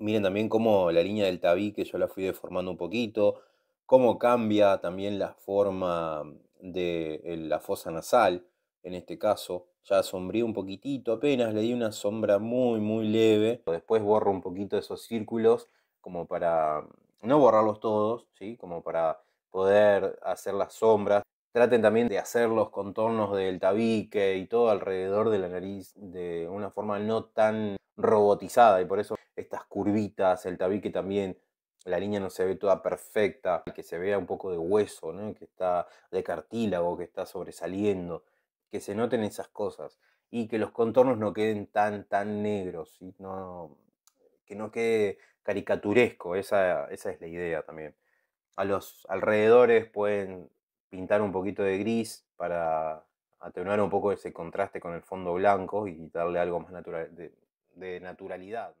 Miren también cómo la línea del tabique yo la fui deformando un poquito, cómo cambia también la forma de la fosa nasal, en este caso. Ya sombreé un poquitito apenas, le di una sombra muy muy leve. Después borro un poquito esos círculos como para no borrarlos todos, ¿sí? Como para poder hacer las sombras. Traten también de hacer los contornos del tabique y todo alrededor de la nariz de una forma no tan robotizada, y por eso estas curvitas, el tabique también, la línea no se ve toda perfecta, que se vea un poco de hueso, ¿no? Que está de cartílago, que está sobresaliendo, que se noten esas cosas y que los contornos no queden tan negros, ¿sí? No, que no quede caricaturesco, esa es la idea también. A los alrededores pueden pintar un poquito de gris para atenuar un poco ese contraste con el fondo blanco y darle algo más de naturalidad.